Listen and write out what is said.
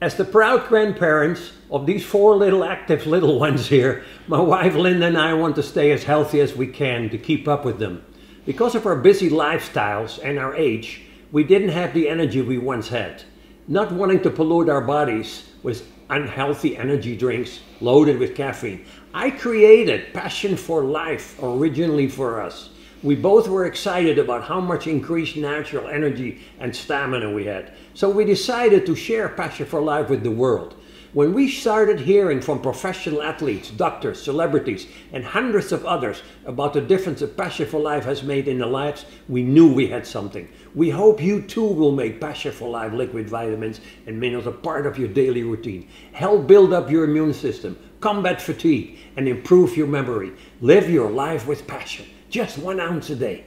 As the proud grandparents of these four little active little ones here, my wife Linda and I want to stay as healthy as we can to keep up with them. Because of our busy lifestyles and our age, we didn't have the energy we once had. Not wanting to pollute our bodies with unhealthy energy drinks loaded with caffeine, I created Passion 4 Life originally for us. We both were excited about how much increased natural energy and stamina we had. So we decided to share Passion 4 Life with the world. When we started hearing from professional athletes, doctors, celebrities, and hundreds of others about the difference that Passion 4 Life has made in their lives, we knew we had something. We hope you too will make Passion 4 Life liquid vitamins and minerals a part of your daily routine. Help build up your immune system, combat fatigue, and improve your memory. Live your life with passion. Just 1 ounce a day.